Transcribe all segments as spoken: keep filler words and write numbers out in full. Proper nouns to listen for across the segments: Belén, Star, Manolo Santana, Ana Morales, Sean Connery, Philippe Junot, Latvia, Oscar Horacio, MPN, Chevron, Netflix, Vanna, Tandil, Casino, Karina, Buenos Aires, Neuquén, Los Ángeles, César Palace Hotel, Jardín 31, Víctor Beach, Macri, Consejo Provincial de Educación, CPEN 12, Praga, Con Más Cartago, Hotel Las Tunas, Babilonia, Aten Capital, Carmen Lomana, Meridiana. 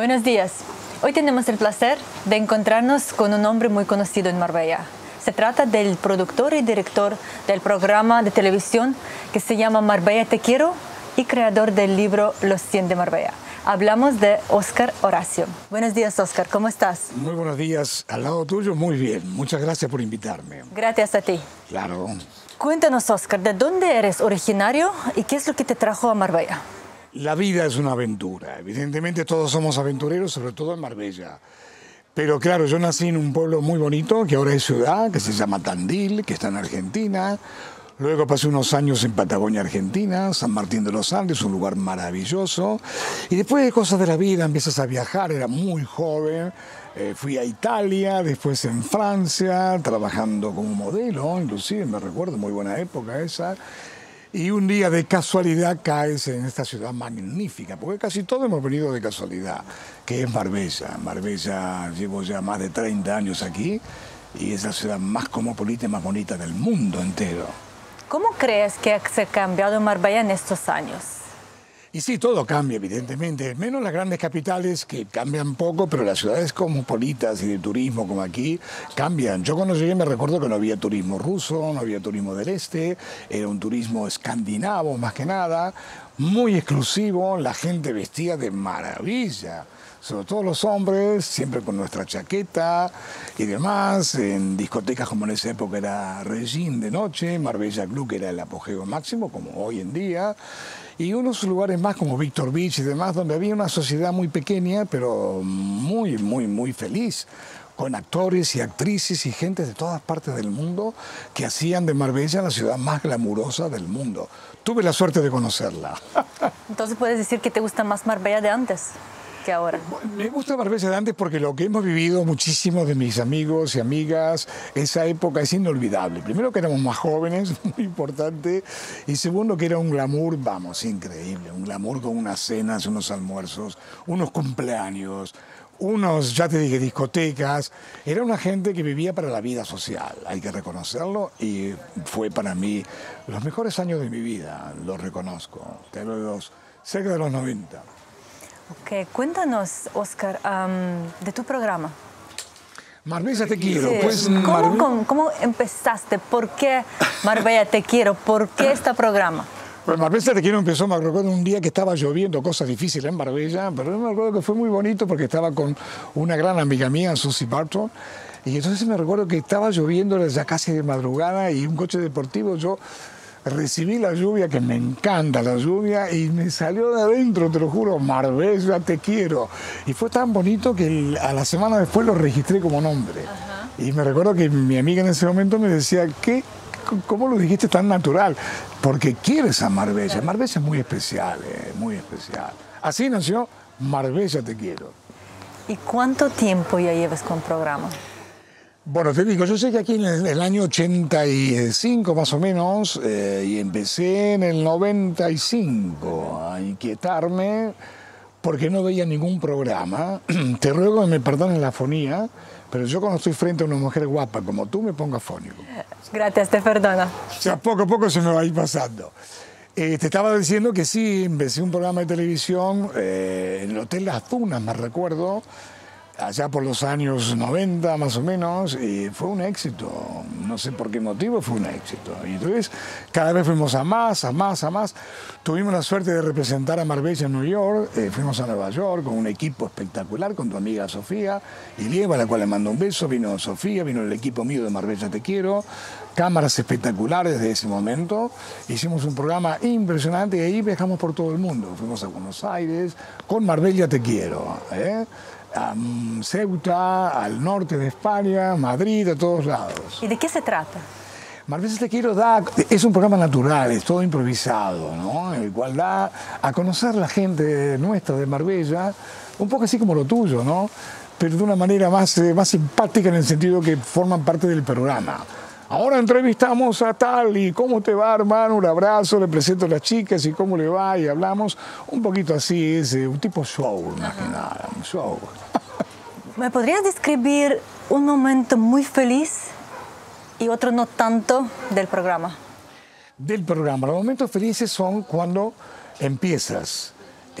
Buenos días. Hoy tenemos el placer de encontrarnos con un hombre muy conocido en Marbella. Se trata del productor y director del programa de televisión que se llama Marbella Te Quiero y creador del libro Los cien de Marbella. Hablamos de Oscar Horacio. Buenos días, Oscar. ¿Cómo estás? Muy buenos días. Al lado tuyo, muy bien. Muchas gracias por invitarme. Gracias a ti. Claro. Cuéntanos, Oscar, ¿de dónde eres originario y qué es lo que te trajo a Marbella? La vida es una aventura. Evidentemente todos somos aventureros, sobre todo en Marbella. Pero claro, yo nací en un pueblo muy bonito, que ahora es ciudad, que se llama Tandil, que está en Argentina. Luego pasé unos años en Patagonia, Argentina, San Martín de los Andes, un lugar maravilloso. Y después de cosas de la vida empiezas a viajar, era muy joven. Eh, fui a Italia, después en Francia, trabajando como modelo, inclusive, me recuerdo, muy buena época esa. Y un día de casualidad caes en esta ciudad magnífica, porque casi todos hemos venido de casualidad, que es Marbella. Marbella, llevo ya más de treinta años aquí, y es la ciudad más cosmopolita y más bonita del mundo entero. ¿Cómo crees que se ha cambiado Marbella en estos años? Y sí, todo cambia, evidentemente, menos las grandes capitales que cambian poco, pero las ciudades cosmopolitas y de turismo como aquí cambian. Yo cuando llegué me recuerdo que no había turismo ruso, no había turismo del este, era un turismo escandinavo más que nada, muy exclusivo, la gente vestía de maravilla. Sobre todo los hombres, siempre con nuestra chaqueta y demás, en discotecas como en esa época era Regine's de noche, Marbella Club, que era el apogeo máximo, como hoy en día, y unos lugares más como Víctor Beach y demás, donde había una sociedad muy pequeña, pero muy, muy, muy feliz, con actores y actrices y gente de todas partes del mundo que hacían de Marbella la ciudad más glamurosa del mundo. Tuve la suerte de conocerla. Entonces, ¿puedes decir que te gusta más Marbella de antes que ahora? Me gusta Marbella de antes porque lo que hemos vivido muchísimos de mis amigos y amigas, esa época es inolvidable. Primero que éramos más jóvenes, muy importante, y segundo que era un glamour, vamos, increíble, un glamour con unas cenas, unos almuerzos, unos cumpleaños, unos, ya te dije, discotecas. Era una gente que vivía para la vida social, hay que reconocerlo, y fue para mí los mejores años de mi vida, lo reconozco, te hablo de los, cerca de los noventa. Okay. Cuéntanos, Oscar, um, de tu programa. Marbella Te Quiero. Sí. Pues, ¿Cómo, Marbe... ¿cómo, ¿Cómo empezaste? ¿Por qué Marbella Te Quiero? ¿Por qué este programa? Pues Marbella Te Quiero empezó, me acuerdo, un día que estaba lloviendo, cosas difíciles en Marbella, pero me acuerdo que fue muy bonito porque estaba con una gran amiga mía, Susie Barton, y entonces me recuerdo que estaba lloviendo ya casi de madrugada y un coche deportivo, yo... recibí la lluvia, que me encanta la lluvia, y me salió de adentro, te lo juro, Marbella Te Quiero. Y fue tan bonito que a la semana después lo registré como nombre. Ajá. Y me recuerdo que mi amiga en ese momento me decía, ¿qué? ¿Cómo lo dijiste tan natural? Porque quieres a Marbella. Claro. Marbella es muy especial, eh, muy especial. Así nació Marbella Te Quiero. ¿Y cuánto tiempo ya llevas con el programa? Bueno, te digo, yo llegué aquí en el año ochenta y cinco más o menos eh, y empecé en el noventa y cinco a inquietarme porque no veía ningún programa. Te ruego que me perdonen la afonía, pero yo cuando estoy frente a una mujer guapa como tú me pongo afónico. Gracias, te perdono. O sea, poco a poco se me va a ir pasando. Eh, te estaba diciendo que sí, empecé un programa de televisión eh, en el Hotel Las Tunas, me recuerdo, allá por los años noventa más o menos, y fue un éxito, no sé por qué motivo, fue un éxito. Y entonces cada vez fuimos a más, a más, a más. Tuvimos la suerte de representar a Marbella en Nueva York, eh, fuimos a Nueva York con un equipo espectacular, con tu amiga Sofía, y Lieva, a la cual le mando un beso, vino Sofía, vino el equipo mío de Marbella Te Quiero, cámaras espectaculares de ese momento, hicimos un programa impresionante y ahí viajamos por todo el mundo, fuimos a Buenos Aires con Marbella Te Quiero, ¿eh? A Ceuta, al norte de España, Madrid, a todos lados. ¿Y de qué se trata? Marbella Te Quiero da, es un programa natural, es todo improvisado, ¿no? El cual da a conocer la gente nuestra de Marbella, un poco así como lo tuyo, ¿no? Pero de una manera más, más simpática en el sentido que forman parte del programa. Ahora entrevistamos a tal y cómo te va, hermano, un abrazo, le presento a las chicas y cómo le va y hablamos. Un poquito así, es un tipo show, más que nada, un show. ¿Me podrías describir un momento muy feliz y otro no tanto del programa? Del programa. Los momentos felices son cuando empiezas.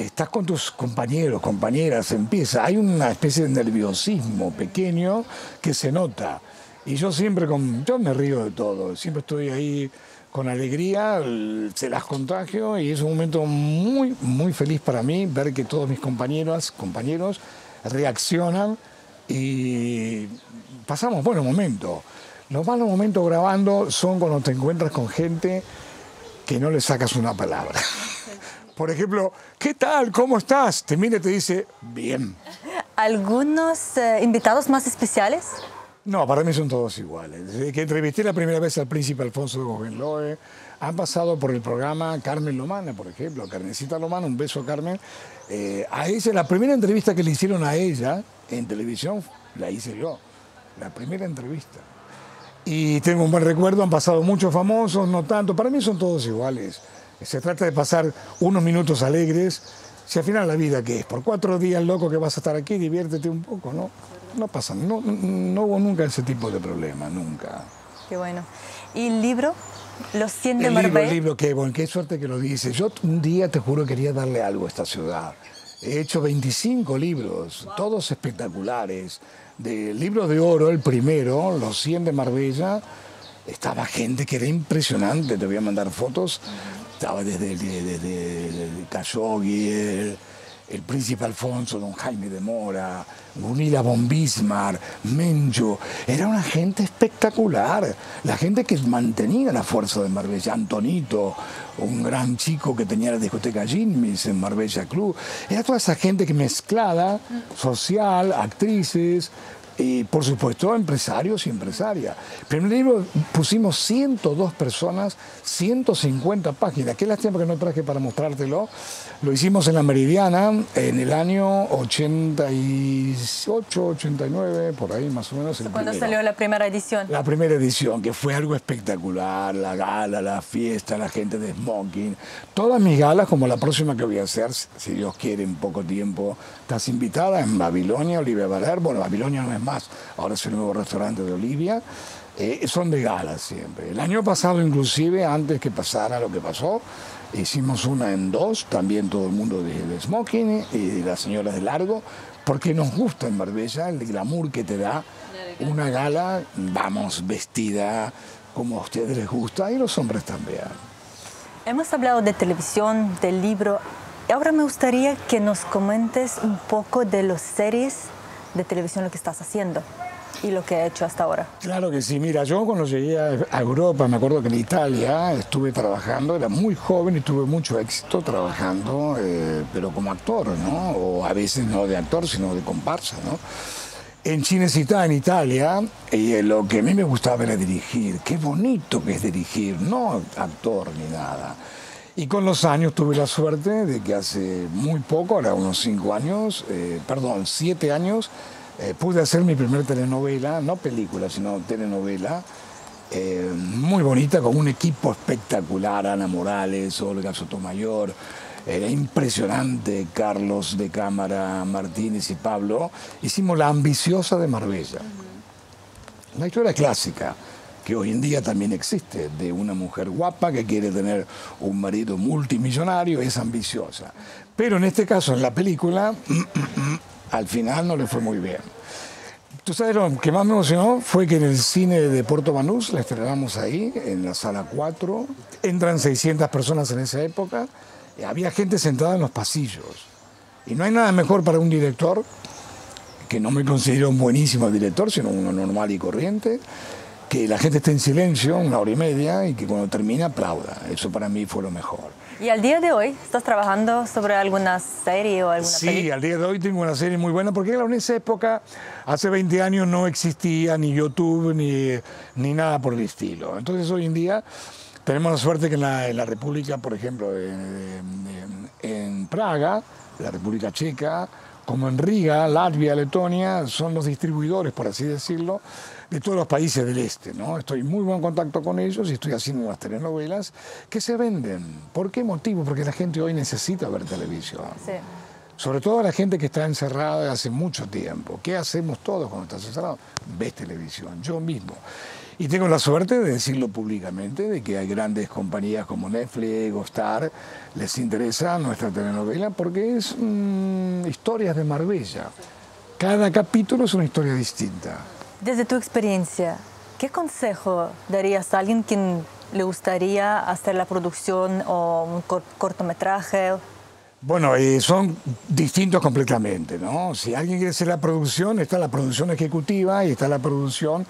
estás con tus compañeros, compañeras, empieza, hay una especie de nerviosismo pequeño que se nota. Y yo siempre, con, yo me río de todo, siempre estoy ahí con alegría, se las contagio y es un momento muy, muy feliz para mí ver que todos mis compañeros, compañeros reaccionan y pasamos buenos momentos. Los malos momentos grabando son cuando te encuentras con gente que no le sacas una palabra. Por ejemplo, ¿qué tal? ¿Cómo estás? Te mira y te dice, bien. ¿Algunos eh, invitados más especiales? No, para mí son todos iguales. Desde que entrevisté la primera vez al príncipe Alfonso de Hohenlohe, han pasado por el programa Carmen Lomana, por ejemplo. Carmencita Lomana, un beso a Carmen. Eh, a ella, la primera entrevista que le hicieron a ella en televisión, la hice yo. La primera entrevista. Y tengo un buen recuerdo, han pasado muchos famosos, no tanto. Para mí son todos iguales. Se trata de pasar unos minutos alegres. Si al final la vida, ¿qué es? Por cuatro días, loco, que vas a estar aquí, diviértete un poco, ¿no? No pasa, no, no hubo nunca ese tipo de problema, nunca. Qué bueno. ¿Y el libro? Los cien de Marbella. El libro, el libro, qué bueno, qué suerte que lo dices. Yo un día, te juro, quería darle algo a esta ciudad. He hecho veinticinco libros, wow, todos espectaculares. De libro de oro, el primero, Los cien de Marbella, estaba gente que era impresionante, te voy a mandar fotos. Estaba desde, desde, desde el Khashoggi, el, el príncipe Alfonso, don Jaime de Mora, Gunilla von Bismarck, Mencho. Era una gente espectacular, la gente que mantenía la fuerza de Marbella. Antonito, un gran chico que tenía la discoteca Regine's en Marbella Club. Era toda esa gente que mezclada, social, actrices y, por supuesto, empresarios y empresarias. En el primer libro pusimos ciento dos personas, ciento cincuenta páginas. Qué lástima que no traje para mostrártelo. Lo hicimos en la Meridiana en el año ochenta y ocho, ochenta y nueve, por ahí más o menos. ¿Cuándo salió la primera edición? La primera edición, que fue algo espectacular. La gala, la fiesta, la gente de smoking. Todas mis galas, como la próxima que voy a hacer, si Dios quiere, en poco tiempo. Estás invitada en Babilonia, Olivia Valer. Bueno, Babilonia no es más. Ahora es el nuevo restaurante de Olivia. Eh, son de gala siempre. El año pasado, inclusive, antes que pasara lo que pasó, hicimos una en dos, también todo el mundo de, de smoking y de las señoras de largo, porque nos gusta en Marbella el glamour que te da una gala, vamos, vestida como a ustedes les gusta y los hombres también. Hemos hablado de televisión, del libro. Ahora me gustaría que nos comentes un poco de las series de televisión, lo que estás haciendo y lo que he hecho hasta ahora. Claro que sí. Mira, yo cuando llegué a Europa, me acuerdo que en Italia estuve trabajando, era muy joven y tuve mucho éxito trabajando, eh, pero como actor, ¿no? O a veces no de actor, sino de comparsa, ¿no? En Cinecittà, en Italia, eh, lo que a mí me gustaba era dirigir. Qué bonito que es dirigir, no actor ni nada. Y con los años tuve la suerte de que hace muy poco, ahora unos cinco años, eh, perdón, siete años, eh, pude hacer mi primera telenovela, no película, sino telenovela, eh, muy bonita, con un equipo espectacular, Ana Morales, Olga Sotomayor, era impresionante, Carlos de Cámara, Martínez y Pablo. Hicimos La ambiciosa de Marbella, una historia clásica, que hoy en día también existe, de una mujer guapa que quiere tener un marido multimillonario, es ambiciosa. Pero en este caso, en la película, al final no le fue muy bien. Tú sabes, lo que más me emocionó fue que en el cine de Puerto Banús, la estrenamos ahí, en la sala cuatro, entran seiscientas personas en esa época, y había gente sentada en los pasillos. Y no hay nada mejor para un director, que no me considero un buenísimo director, sino uno normal y corriente, que la gente esté en silencio una hora y media y que cuando termina aplauda. Eso para mí fue lo mejor. ¿Y al día de hoy estás trabajando sobre alguna serie o alguna sí, película? Sí, al día de hoy tengo una serie muy buena porque en esa época, hace veinte años, no existía ni YouTube ni, ni nada por el estilo. Entonces hoy en día tenemos la suerte que en la, en la República, por ejemplo, en, en, en Praga, la República Checa, como en Riga, Latvia, Letonia, son los distribuidores, por así decirlo, de todos los países del este, ¿no? Estoy en muy buen contacto con ellos y estoy haciendo unas telenovelas que se venden. ¿Por qué motivo? Porque la gente hoy necesita ver televisión. Sí. Sobre todo la gente que está encerrada hace mucho tiempo. ¿Qué hacemos todos cuando estás encerrado? Ves televisión, yo mismo. Y tengo la suerte de decirlo públicamente, de que hay grandes compañías como Netflix o Star, les interesa nuestra telenovela porque es mmm, historias de Marbella. Cada capítulo es una historia distinta. Desde tu experiencia, ¿qué consejo darías a alguien quien le gustaría hacer la producción o un cor cortometraje? Bueno, eh, son distintos completamente, ¿no? Si alguien quiere hacer la producción, está la producción ejecutiva y está la producción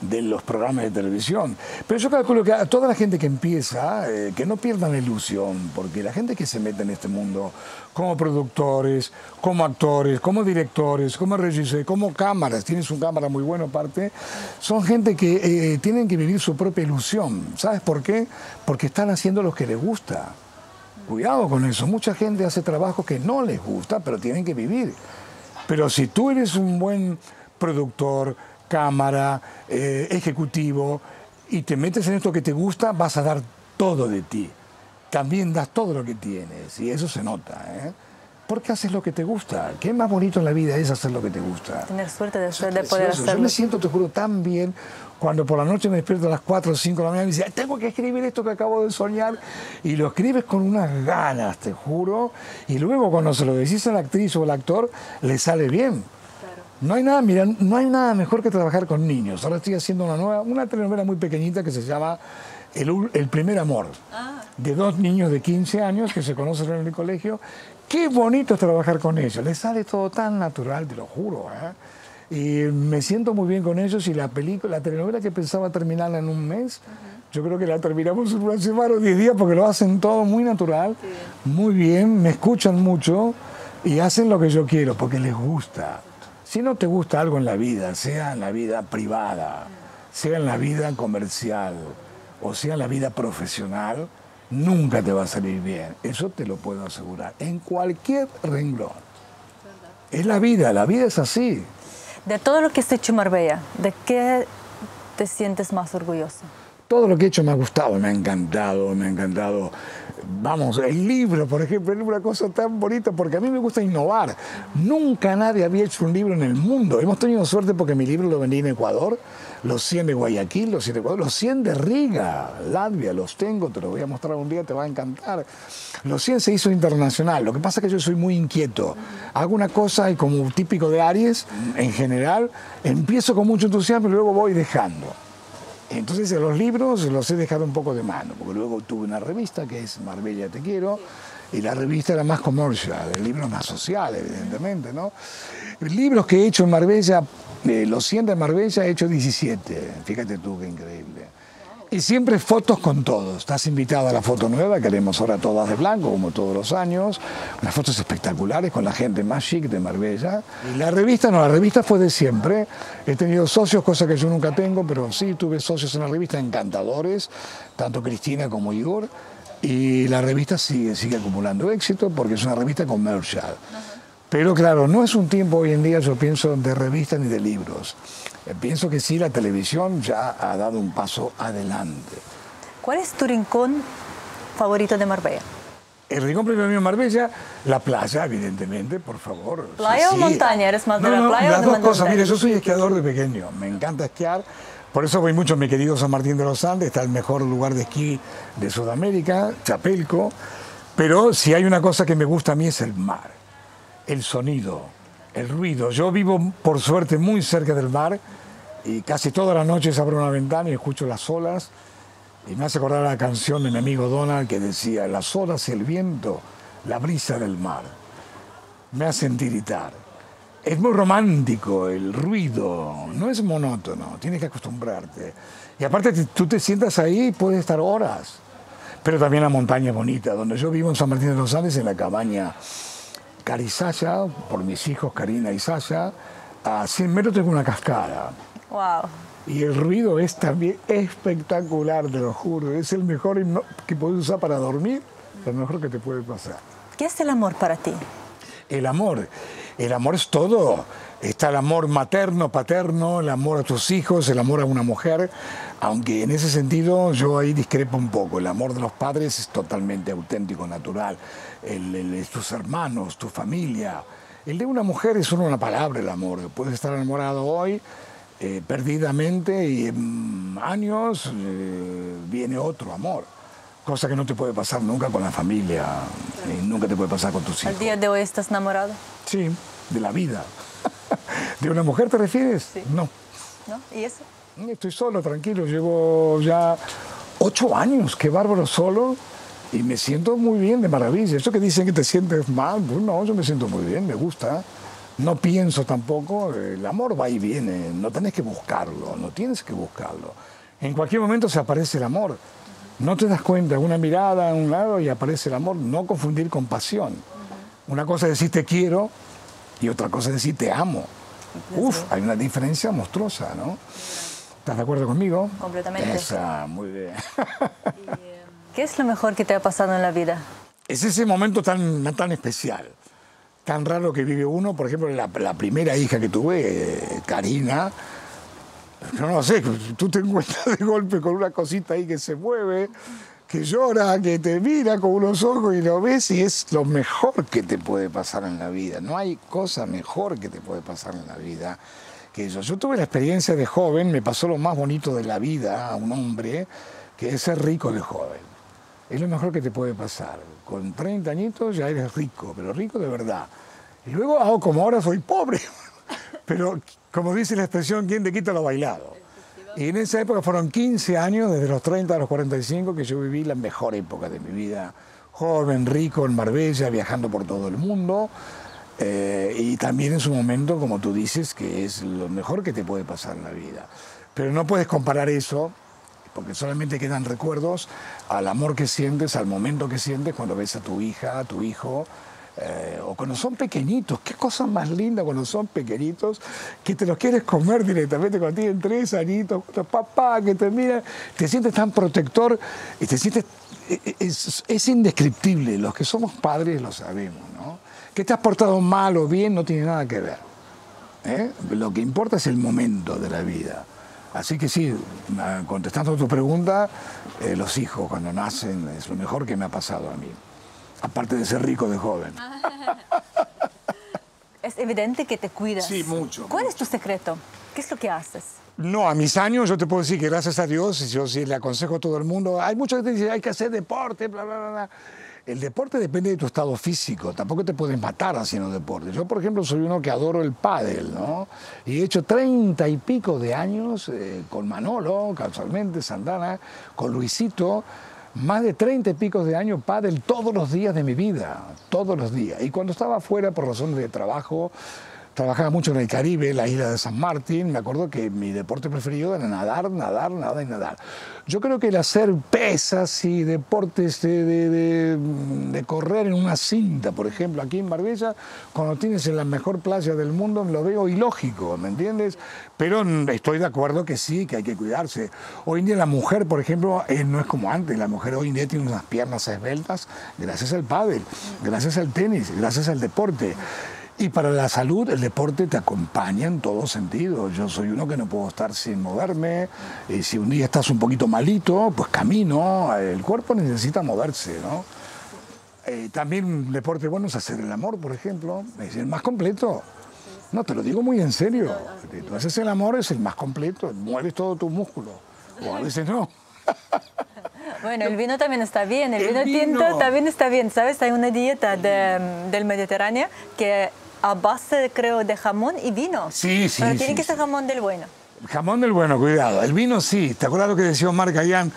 de los programas de televisión. Pero yo calculo que a toda la gente que empieza, eh, que no pierdan la ilusión, porque la gente que se mete en este mundo como productores, como actores, como directores, como regidores, como cámaras, tienes un cámara muy bueno aparte, son gente que eh, tienen que vivir su propia ilusión. ¿Sabes por qué? Porque están haciendo lo que les gusta. Cuidado con eso, mucha gente hace trabajos que no les gusta, pero tienen que vivir. Pero si tú eres un buen productor, cámara, eh, ejecutivo, y te metes en esto que te gusta, vas a dar todo de ti. También das todo lo que tienes, y eso se nota, ¿eh? Porque haces lo que te gusta. ¿Qué más bonito en la vida es hacer lo que te gusta? Tener suerte de, hacer, de poder hacerlo. Yo me siento, te juro, tan bien cuando por la noche me despierto a las cuatro o cinco de la mañana y me dice, tengo que escribir esto que acabo de soñar. Y lo escribes con unas ganas, te juro. Y luego cuando se lo decís a la actriz o al actor, le sale bien. Claro. No hay nada, mira, no hay nada mejor que trabajar con niños. Ahora estoy haciendo una nueva, una telenovela muy pequeñita que se llama El, el primer amor, ah. de dos niños de quince años que se conocen en el colegio. Qué bonito es trabajar con ellos, les sale todo tan natural, te lo juro, ¿eh? Y me siento muy bien con ellos y la película, la telenovela que pensaba terminarla en un mes, uh-huh. yo creo que la terminamos en una semana o diez días porque lo hacen todo muy natural, sí. muy bien, me escuchan mucho y hacen lo que yo quiero porque les gusta. Si no te gusta algo en la vida, sea en la vida privada, sea en la vida comercial, o sea, la vida profesional, nunca te va a salir bien. Eso te lo puedo asegurar, en cualquier renglón. Es la vida, la vida es así. De todo lo que has hecho en Marbella, ¿de qué te sientes más orgulloso? Todo lo que he hecho me ha gustado, me ha encantado, me ha encantado. Vamos, el libro, por ejemplo, es una cosa tan bonita porque a mí me gusta innovar. Nunca nadie había hecho un libro en el mundo. Hemos tenido suerte porque mi libro lo vendí en Ecuador, Los cien de Guayaquil, Los cien de Ecuador, Los cien de Riga, Latvia, los tengo, te los voy a mostrar un día, te va a encantar. Los cien se hizo internacional, lo que pasa es que yo soy muy inquieto. Hago una cosa y como típico de Aries, en general, empiezo con mucho entusiasmo y luego voy dejando. Entonces los libros los he dejado un poco de mano, porque luego tuve una revista que es Marbella Te Quiero, y la revista era más comercial, el libro más social, evidentemente, ¿no? Libros que he hecho en Marbella, eh, los cien de Marbella he hecho diecisiete, fíjate tú qué increíble. Y siempre fotos con todos, estás invitado a la foto nueva, que haremos ahora todas de blanco, como todos los años, unas fotos espectaculares con la gente más chic de Marbella. Y la revista, no, la revista fue de siempre, he tenido socios, cosa que yo nunca tengo, pero sí tuve socios en la revista encantadores, tanto Cristina como Igor, y la revista sigue, sigue acumulando éxito porque es una revista comercial. Pero claro, no es un tiempo hoy en día, yo pienso, de revistas ni de libros. Pienso que sí, la televisión ya ha dado un paso adelante. ¿Cuál es tu rincón favorito de Marbella? El rincón primero de Marbella, la playa, evidentemente, por favor. ¿Playa sí, o sí. montaña? ¿Eres más no, de la no, playa las o de dos cosas. Mira, yo soy esquiador de pequeño, me encanta esquiar. Por eso voy mucho a mi querido San Martín de los Andes, está el mejor lugar de esquí de Sudamérica, Chapelco. Pero si hay una cosa que me gusta a mí es el mar, el sonido. El ruido. Yo vivo, por suerte, muy cerca del mar y casi todas las noches abro una ventana y escucho las olas y me hace acordar la canción de mi amigo Donald que decía las olas y el viento, la brisa del mar. Me hacen tiritar. Es muy romántico el ruido, no es monótono, tienes que acostumbrarte. Y aparte tú te sientas ahí y puedes estar horas. Pero también la montaña es bonita, donde yo vivo en San Martín de los Andes, en la cabaña Cari Sasha, por mis hijos Karina y Sasha, a cien metros tengo una cascada. Wow. Y el ruido es también espectacular, te lo juro. Es el mejor que puedes usar para dormir, lo mejor que te puede pasar. ¿Qué es el amor para ti? El amor. El amor es todo. Está el amor materno, paterno, el amor a tus hijos, el amor a una mujer. Aunque en ese sentido yo ahí discrepo un poco. El amor de los padres es totalmente auténtico, natural. El, el, tus hermanos, tu familia. El de una mujer es solo una palabra, el amor. Puedes estar enamorado hoy eh, perdidamente y en años eh, viene otro amor. Cosa que no te puede pasar nunca con la familia, y nunca te puede pasar con tus hijos. ¿Al día de hoy estás enamorado? Sí, de la vida. ¿De una mujer te refieres? Sí. No. ¿No? ¿Y eso? Estoy solo, tranquilo. Llevo ya ocho años, qué bárbaro, solo. Y me siento muy bien, de maravilla. Eso que dicen que te sientes mal, pues no, yo me siento muy bien, me gusta. No pienso tampoco, el amor va y viene. No tenés que buscarlo, no tienes que buscarlo. En cualquier momento se aparece el amor. No te das cuenta, una mirada a un lado y aparece el amor. No confundir con pasión. Una cosa es decir te quiero y otra cosa es decir te amo. Uf, hay una diferencia monstruosa, ¿no? ¿Estás de acuerdo conmigo? Completamente. Esa, muy bien. ¿Qué es lo mejor que te ha pasado en la vida? Es ese momento tan, tan especial, tan raro que vive uno. Por ejemplo, la, la primera hija que tuve, eh, Karina. Yo no sé, tú te encuentras de golpe con una cosita ahí que se mueve, que llora, que te mira con unos ojos y lo ves y es lo mejor que te puede pasar en la vida. No hay cosa mejor que te puede pasar en la vida que eso. Yo tuve la experiencia de joven, me pasó lo más bonito de la vida a un hombre, que es ser rico de joven. Es lo mejor que te puede pasar. Con treinta añitos ya eres rico, pero rico de verdad. Y luego, oh, como ahora soy pobre, pero... Como dice la expresión, ¿quién te quita lo bailado? Y en esa época fueron quince años, desde los treinta a los cuarenta y cinco, que yo viví la mejor época de mi vida. Joven, rico, en Marbella, viajando por todo el mundo. Eh, y también en su momento, como tú dices, que es lo mejor que te puede pasar en la vida. Pero no puedes comparar eso, porque solamente quedan recuerdos, al amor que sientes, al momento que sientes cuando ves a tu hija, a tu hijo... Eh, o cuando son pequeñitos, qué cosa más linda cuando son pequeñitos, que te los quieres comer directamente cuando tienen tres añitos, papá, que te miran, te sientes tan protector y te sientes, es, es indescriptible. Los que somos padres lo sabemos, ¿no? Que te has portado mal o bien no tiene nada que ver, ¿eh? Lo que importa es el momento de la vida. Así que sí, contestando tu pregunta, eh, los hijos cuando nacen es lo mejor que me ha pasado a mí. Aparte de ser rico de joven. Es evidente que te cuidas. Sí, mucho. ¿Cuál mucho. es tu secreto? ¿Qué es lo que haces? No, a mis años yo te puedo decir que gracias a Dios, y yo sí le aconsejo a todo el mundo, hay mucha gente que dice, hay que hacer deporte, bla, bla, bla. El deporte depende de tu estado físico, tampoco te puedes matar haciendo deporte. Yo, por ejemplo, soy uno que adoro el pádel, ¿no? Y he hecho treinta y pico de años eh, con Manolo, casualmente, Santana, con Luisito, más de treinta y pico de años pádel todos los días de mi vida, todos los días. Y cuando estaba afuera por razones de trabajo, trabajaba mucho en el Caribe, en la isla de San Martín, me acuerdo que mi deporte preferido era nadar, nadar, nadar y nadar. Yo creo que el hacer pesas y deportes de, de, de, de correr en una cinta, por ejemplo, aquí en Marbella, cuando tienes en la mejor playa del mundo, lo veo ilógico, ¿me entiendes? Pero estoy de acuerdo que sí, que hay que cuidarse. Hoy en día la mujer, por ejemplo, eh, no es como antes. La mujer hoy en día tiene unas piernas esbeltas gracias al pádel, gracias al tenis, gracias al deporte. Y para la salud, el deporte te acompaña en todos sentidos. Yo soy uno que no puedo estar sin moverme. Y si un día estás un poquito malito, pues camino. El cuerpo necesita moverse, ¿no? Eh, también un deporte bueno es hacer el amor, por ejemplo. Es el más completo. No, te lo digo muy en serio. Si tú haces el amor, es el más completo. Mueves todo tu músculo. O a veces no. Bueno, el vino también está bien. El, el vino tinto también está bien. ¿Sabes? Hay una dieta de, del Mediterráneo que... a base, creo, de jamón y vino. Sí, sí. Pero tiene sí, que sí. ser jamón del bueno. Jamón del bueno, cuidado. El vino sí. ¿Te acuerdas lo que decía Omar Khayyam?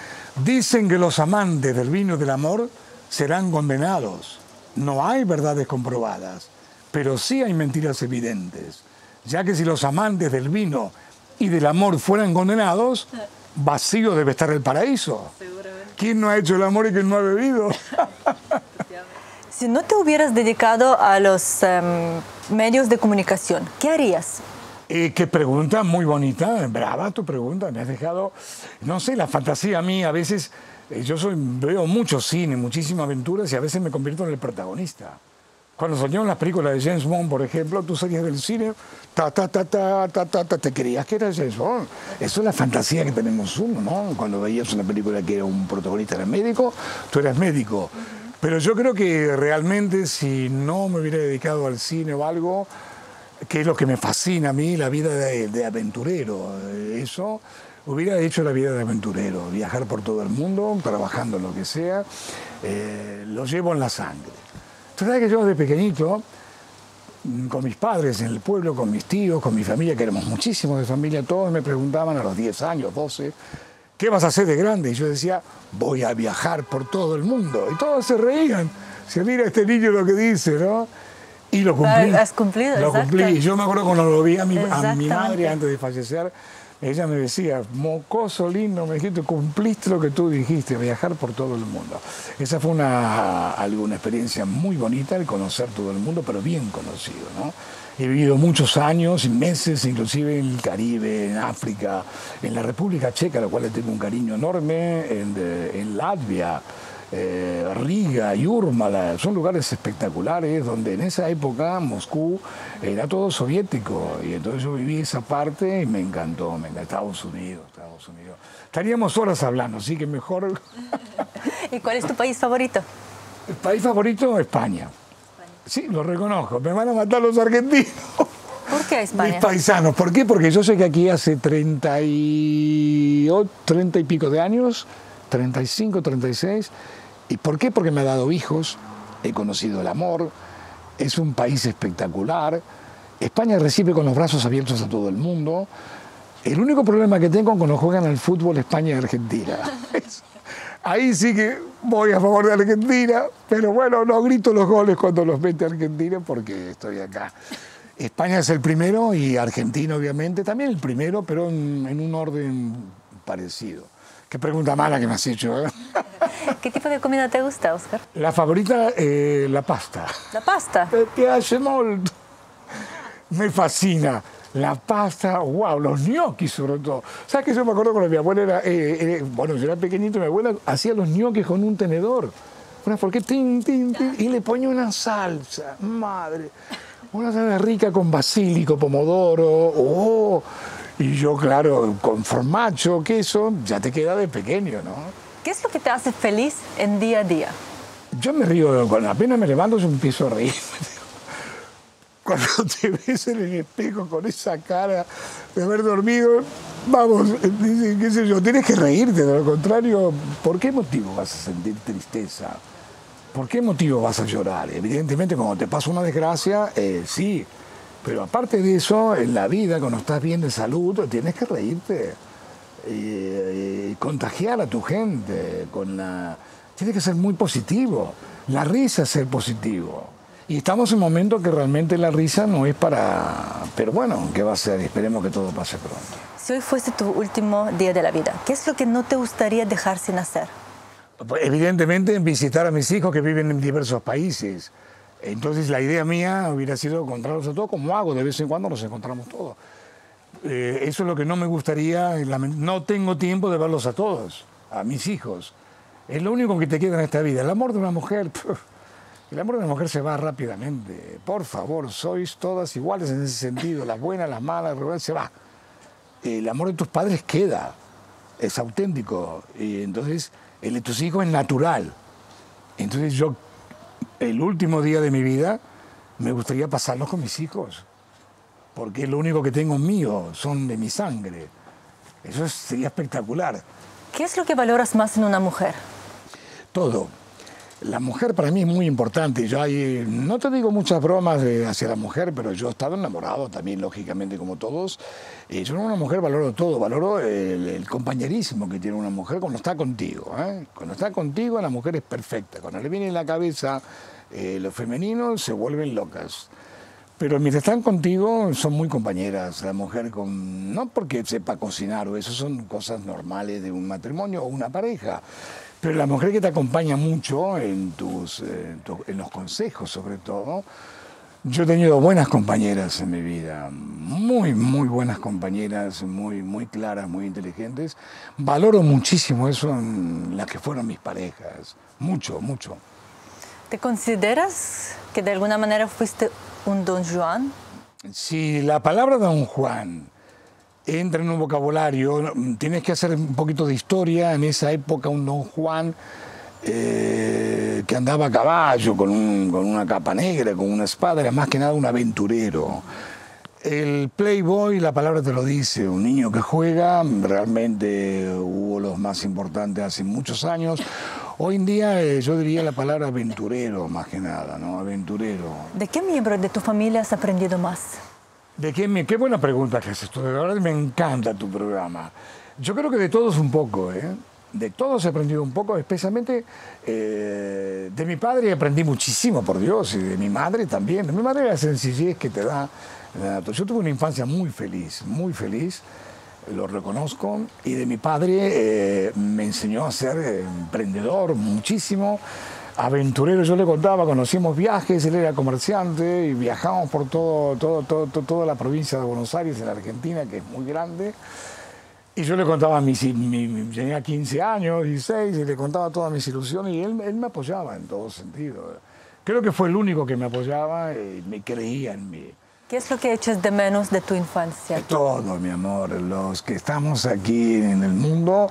Dicen que los amantes del vino del amor serán condenados. No hay verdades comprobadas, pero sí hay mentiras evidentes. Ya que si los amantes del vino y del amor fueran condenados, vacío debe estar el paraíso. Seguramente. ¿Quién no ha hecho el amor y quién no ha bebido? Si no te hubieras dedicado a los um, medios de comunicación, ¿qué harías? Eh, qué pregunta muy bonita, brava tu pregunta, me has dejado, no sé, la fantasía a mí a veces, eh, yo soy, veo mucho cine, muchísimas aventuras y a veces me convierto en el protagonista. Cuando soñé en las películas de James Bond, por ejemplo, tú salías del cine, ta, ta, ta, ta, ta, ta, ta, te creías que era James Bond. Eso es la fantasía que tenemos uno, ¿no? Cuando veías una película que era un protagonista era médico, tú eras médico. Pero yo creo que realmente si no me hubiera dedicado al cine o algo, que es lo que me fascina a mí, la vida de, de aventurero. Eso, hubiera hecho la vida de aventurero, viajar por todo el mundo, trabajando en lo que sea, eh, lo llevo en la sangre. Tú sabes que yo de pequeñito, con mis padres en el pueblo, con mis tíos, con mi familia, que éramos muchísimos de familia, todos me preguntaban a los diez años, doce, ¿qué vas a hacer de grande? Y yo decía, voy a viajar por todo el mundo. Y todos se reían. Se mira este niño lo que dice, ¿no? Y lo cumplí. Has cumplido, Lo exacto. cumplí. Yo me acuerdo cuando lo vi a mi, a mi madre antes de fallecer, ella me decía, mocoso lindo, me dijiste, cumpliste lo que tú dijiste, viajar por todo el mundo. Esa fue una, alguna experiencia muy bonita, el conocer todo el mundo, pero bien conocido, ¿no? He vivido muchos años y meses, inclusive en el Caribe, en África, en la República Checa, a la cual le tengo un cariño enorme, en, en Latvia, Eh, Riga, Yúrmala, son lugares espectaculares donde en esa época Moscú era todo soviético y entonces yo viví esa parte y me encantó, me encantó. Estados Unidos, Estados Unidos. Estaríamos horas hablando, así que mejor... ¿Y cuál es tu país favorito? El país favorito, España. España. Sí, lo reconozco, me van a matar los argentinos. ¿Por qué España? Mis paisanos, ¿por qué? Porque yo sé que aquí hace treinta y pico de años... treinta y cinco, treinta y seis. ¿Y por qué? Porque me ha dado hijos, he conocido el amor, es un país espectacular. España recibe con los brazos abiertos a todo el mundo. El único problema que tengo es cuando juegan al fútbol España y Argentina. Ahí sí que voy a favor de Argentina, pero bueno, no grito los goles cuando los mete Argentina porque estoy acá. España es el primero y Argentina, obviamente, también el primero, pero en, en un orden parecido. Qué pregunta mala que me has hecho, ¿eh? ¿Qué tipo de comida te gusta, Oscar? La favorita, eh, la pasta. ¿La pasta? Me piace molto. Me fascina. La pasta, wow, los gnocchi sobre todo. ¿Sabes que yo me acuerdo cuando mi abuela era... Eh, eh, bueno, yo era pequeñito, mi abuela hacía los gnocchi con un tenedor. Una forqueta, tin, tin, tin, y le ponía una salsa, madre. Una salsa rica con basílico, pomodoro, oh... Y yo, claro, con formacho, queso, ya te queda de pequeño, ¿no? ¿Qué es lo que te hace feliz en día a día? Yo me río, cuando apenas me levanto yo empiezo a reír. Cuando te ves en el espejo con esa cara de haber dormido, vamos, dicen, qué sé yo, tienes que reírte, de lo contrario, ¿por qué motivo vas a sentir tristeza? ¿Por qué motivo vas a llorar? Evidentemente, cuando te pasa una desgracia, eh, sí. Pero aparte de eso, en la vida, cuando estás bien de salud, tienes que reírte y, y contagiar a tu gente. Con la... Tienes que ser muy positivo. La risa es ser positivo. Y estamos en un momento que realmente la risa no es para... Pero bueno, ¿qué va a ser? Esperemos que todo pase pronto. Si hoy fuese tu último día de la vida, ¿qué es lo que no te gustaría dejar sin hacer? Evidentemente, visitar a mis hijos que viven en diversos países. Entonces la idea mía hubiera sido encontrarlos a todos, como hago, de vez en cuando nos encontramos todos. Eh, eso es lo que no me gustaría, no tengo tiempo de verlos a todos, a mis hijos. Es lo único que te queda en esta vida, el amor de una mujer, el amor de una mujer se va rápidamente. Por favor, sois todas iguales en ese sentido, las buenas, las malas, se va. El amor de tus padres queda, es auténtico, y entonces el de tus hijos es natural. Entonces yo... El último día de mi vida me gustaría pasarlos con mis hijos, porque es lo único que tengo mío, son de mi sangre. Eso sería espectacular. ¿Qué es lo que valoras más en una mujer? Todo. La mujer para mí es muy importante. Yo hay, no te digo muchas bromas hacia la mujer, pero yo he estado enamorado también, lógicamente, como todos. Yo en una mujer valoro todo, valoro el, el compañerismo que tiene una mujer cuando está contigo. ¿eh? Cuando está contigo, la mujer es perfecta. Cuando le viene en la cabeza eh, lo femenino, se vuelven locas. Pero mientras están contigo, son muy compañeras. La mujer, con, no porque sepa cocinar o eso, son cosas normales de un matrimonio o una pareja. Pero la mujer que te acompaña mucho en, tus, en, tu, en los consejos, sobre todo. Yo he tenido buenas compañeras en mi vida, muy, muy buenas compañeras, muy, muy claras, muy inteligentes. Valoro muchísimo eso en las que fueron mis parejas, mucho, mucho. ¿Te consideras que de alguna manera fuiste un don Juan? Sí, la palabra don Juan... entra en un vocabulario, tienes que hacer un poquito de historia. En esa época un don Juan eh, que andaba a caballo con, un, con una capa negra, con una espada, era más que nada un aventurero. el playboy, la palabra te lo dice, un niño que juega, realmente hubo los más importantes hace muchos años. Hoy en día eh, yo diría la palabra aventurero, más que nada, ¿no? Aventurero. ¿De qué miembro de tu familia has aprendido más? ¿De qué? Qué buena pregunta que haces tú, de verdad me encanta tu programa. Yo creo que de todos un poco, ¿eh? De todos he aprendido un poco, especialmente eh, de mi padre aprendí muchísimo, por Dios, y de mi madre también. De mi madre la sencillez que te da. Yo tuve una infancia muy feliz, muy feliz, lo reconozco, y de mi padre eh, me enseñó a ser emprendedor muchísimo, aventurero. Yo le contaba, conocimos viajes, él era comerciante y viajamos por todo, todo, todo, todo, toda la provincia de Buenos Aires, en la Argentina, que es muy grande. Y yo le contaba, mis, mi, mi, tenía quince años, dieciséis, y le contaba todas mis ilusiones y él, él me apoyaba en todo sentido. Creo que fue el único que me apoyaba y me creía en mí. ¿Qué es lo que echas de menos de tu infancia? Todo, mi amor. Los que estamos aquí en el mundo,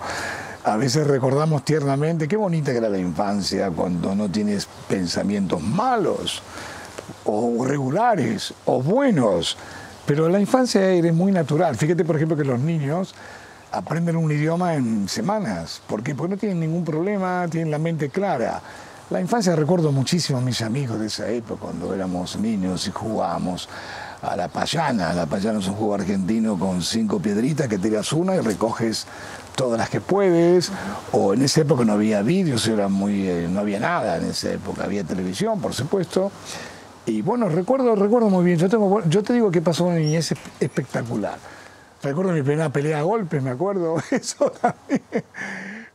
a veces recordamos tiernamente qué bonita que era la infancia cuando no tienes pensamientos malos, o regulares, o buenos. Pero la infancia es muy natural. Fíjate, por ejemplo, que los niños aprenden un idioma en semanas. ¿Por qué? Porque no tienen ningún problema, tienen la mente clara. La infancia, recuerdo muchísimo a mis amigos de esa época, cuando éramos niños y jugábamos a la payana. La payana es un juego argentino con cinco piedritas que tiras una y recoges todas las que puedes. O en esa época no había vídeos, era muy, eh, no había nada en esa época. Había televisión, por supuesto. Y bueno, recuerdo, recuerdo muy bien. Yo, tengo, yo te digo que pasó una niñez espectacular. Recuerdo mi primera pelea a golpes, me acuerdo eso también.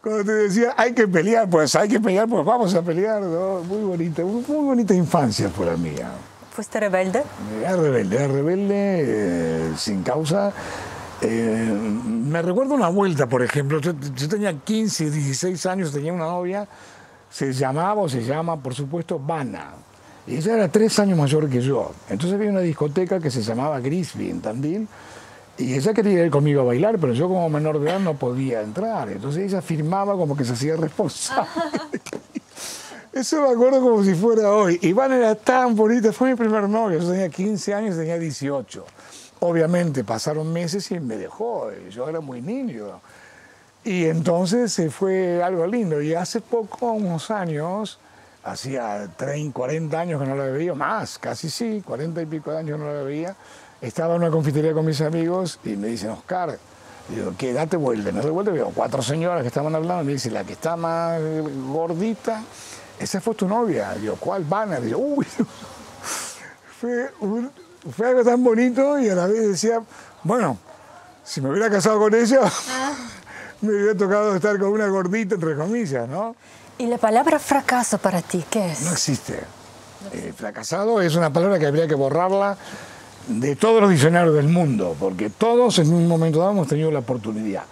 Cuando te decía, hay que pelear, pues hay que pelear, pues vamos a pelear. ¿No? Muy bonita, muy, muy bonita infancia fue la mía. ¿Fuiste rebelde? Era rebelde, era rebelde, eh, sin causa. Eh, me recuerdo una vuelta, por ejemplo. Yo, yo tenía quince, dieciséis años, tenía una novia. Se llamaba, o se llama, por supuesto, Vanna. Y ella era tres años mayor que yo. Entonces había una discoteca que se llamaba Grisby, en Tandil. Y ella quería ir conmigo a bailar, pero yo como menor de edad no podía entrar. Entonces ella firmaba como que se hacía responsable. Eso me acuerdo como si fuera hoy. Iván era tan bonita, fue mi primer novio. Yo tenía quince años, tenía dieciocho. Obviamente pasaron meses y me dejó. Yo era muy niño. Y entonces fue algo lindo. Y hace poco, unos años, hacía treinta, cuarenta años que no la veía, más, casi sí, cuarenta y pico de años que no la veía. Estaba en una confitería con mis amigos y me dicen, Oscar, digo, ¿qué edad te vuelve? No te vuelve, digo, cuatro señoras que estaban hablando, me dicen, la que está más gordita, esa fue tu novia. Digo, ¿cuál? Vanna. Digo, uy, fue, un, fue algo tan bonito y a la vez decía, bueno, si me hubiera casado con ella, me hubiera tocado estar con una gordita, entre comillas, ¿no? ¿Y la palabra fracaso para ti qué es? No existe. Eh, fracasado es una palabra que habría que borrarla de todos los diccionarios del mundo, porque todos en un momento dado hemos tenido la oportunidad.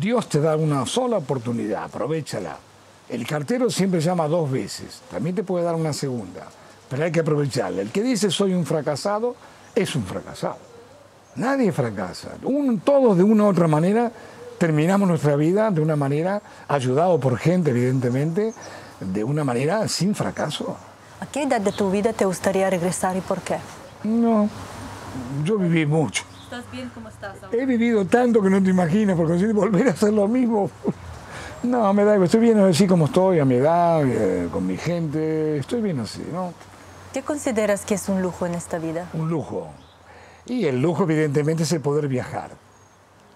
Dios te da una sola oportunidad, aprovéchala. El cartero siempre llama dos veces, también te puede dar una segunda, pero hay que aprovecharla. El que dice soy un fracasado, es un fracasado. Nadie fracasa. Un, todos de una u otra manera terminamos nuestra vida de una manera, ayudado por gente, evidentemente, de una manera sin fracaso. ¿A qué edad de tu vida te gustaría regresar y por qué? No, yo viví mucho. ¿Estás bien como estás ahora? He vivido tanto que no te imaginas, porque si volver a hacer lo mismo... No, me da igual, estoy bien así como estoy, a mi edad, eh, con mi gente, estoy bien así, ¿no? ¿Qué consideras que es un lujo en esta vida? Un lujo. Y el lujo, evidentemente, es el poder viajar.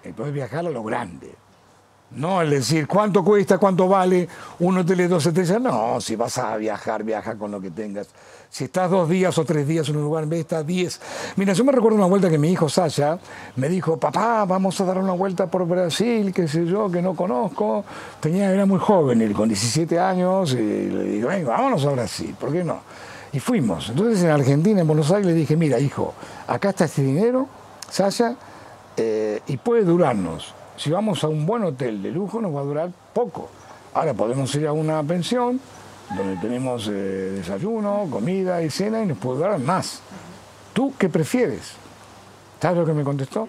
El poder viajar a lo grande. No es decir, ¿cuánto cuesta? ¿Cuánto vale? ¿Un hotel de dos estrellas? No, si vas a viajar, viaja con lo que tengas. Si estás dos días o tres días en un lugar, en vez de estar diez. Mira, yo me recuerdo una vuelta que mi hijo Sasha me dijo, papá, vamos a dar una vuelta por Brasil, qué sé yo, que no conozco. Tenía, era muy joven, él con diecisiete años, y le dije, venga, vámonos a Brasil, ¿por qué no? Y fuimos. Entonces en Argentina, en Buenos Aires, le dije, mira, hijo, acá está este dinero, Sasha, Eh, y puede durarnos. Si vamos a un buen hotel de lujo nos va a durar poco. Ahora podemos ir a una pensión donde tenemos eh, desayuno, comida y cena y nos puede durar más. ¿Tú qué prefieres? ¿Sabes lo que me contestó?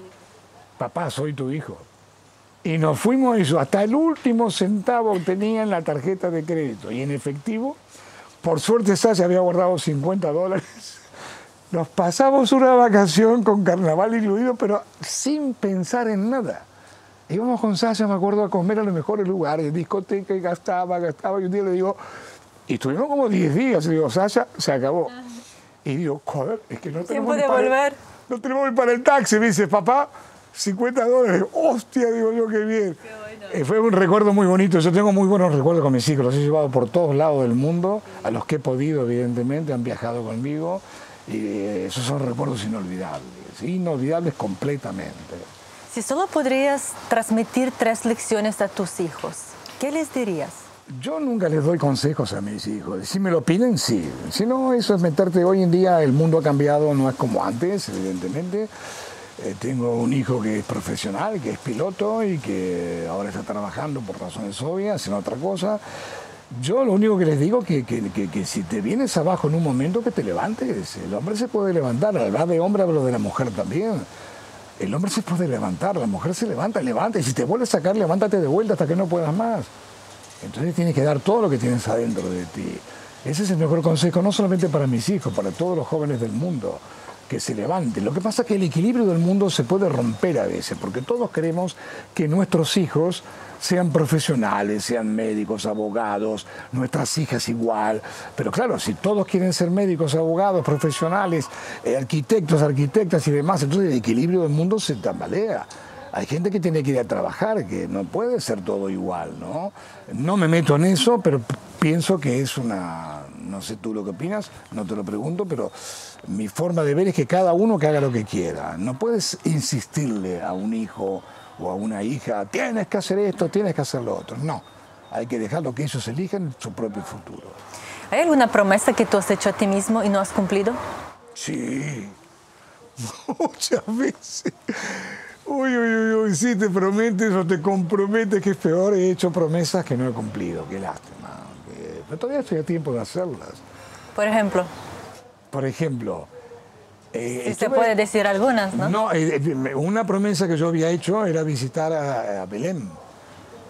Papá, soy tu hijo. Y nos fuimos eso. Hasta el último centavo tenía en la tarjeta de crédito y en efectivo. Por suerte Sasha había guardado cincuenta dólares. Nos pasamos una vacación con carnaval incluido, pero sin pensar en nada. Íbamos con Sasha, me acuerdo, a comer a los mejores lugares, discoteca, y gastaba, gastaba. Y un día le digo, y estuvimos como diez días. Y digo, Sasha, se acabó. Y digo, joder, es que no tenemos... ¿Tiempo de volver? No tenemos para el taxi. Me dice, papá, cincuenta dólares. Hostia, digo yo, qué bien. Qué bueno. eh, fue un recuerdo muy bonito. Yo tengo muy buenos recuerdos con mis hijos. Los he llevado por todos lados del mundo, sí, a los que he podido, evidentemente. Han viajado conmigo. Y esos son recuerdos inolvidables, inolvidables completamente. Si solo podrías transmitir tres lecciones a tus hijos, ¿qué les dirías? Yo nunca les doy consejos a mis hijos. Si me lo piden, sí. Si no, eso es meterte. Hoy en día el mundo ha cambiado, no es como antes, evidentemente. Eh, tengo un hijo que es profesional, que es piloto y que ahora está trabajando por razones obvias en otra cosa. Yo lo único que les digo es que, que, que, que si te vienes abajo en un momento, que te levantes. El hombre se puede levantar. Hablar de hombre, hablo de la mujer también. El hombre se puede levantar, la mujer se levanta, levanta. Y si te vuelves a sacar, levántate de vuelta hasta que no puedas más. Entonces tienes que dar todo lo que tienes adentro de ti. Ese es el mejor consejo, no solamente para mis hijos, para todos los jóvenes del mundo. Que se levanten. Lo que pasa es que el equilibrio del mundo se puede romper a veces, porque todos queremos que nuestros hijos sean profesionales, sean médicos, abogados, nuestras hijas igual. Pero claro, si todos quieren ser médicos, abogados, profesionales, eh, arquitectos, arquitectas y demás, entonces el equilibrio del mundo se tambalea. Hay gente que tiene que ir a trabajar, que no puede ser todo igual, ¿no? No me meto en eso, pero pienso que es una... No sé tú lo que opinas, no te lo pregunto, pero mi forma de ver es que cada uno que haga lo que quiera. No puedes insistirle a un hijo o a una hija, tienes que hacer esto, tienes que hacer lo otro. No, hay que dejarlo que ellos elijan su propio futuro. ¿Hay alguna promesa que tú has hecho a ti mismo y no has cumplido? Sí, muchas veces. Uy, uy, uy, uy, sí, te prometes o te comprometes, que es peor. He hecho promesas que no he cumplido, qué lástima. Que... Pero todavía estoy a tiempo de hacerlas. Por ejemplo. Por ejemplo. Eh, si estuve... se puede decir algunas, ¿no? No, eh, una promesa que yo había hecho era visitar a, a Belén.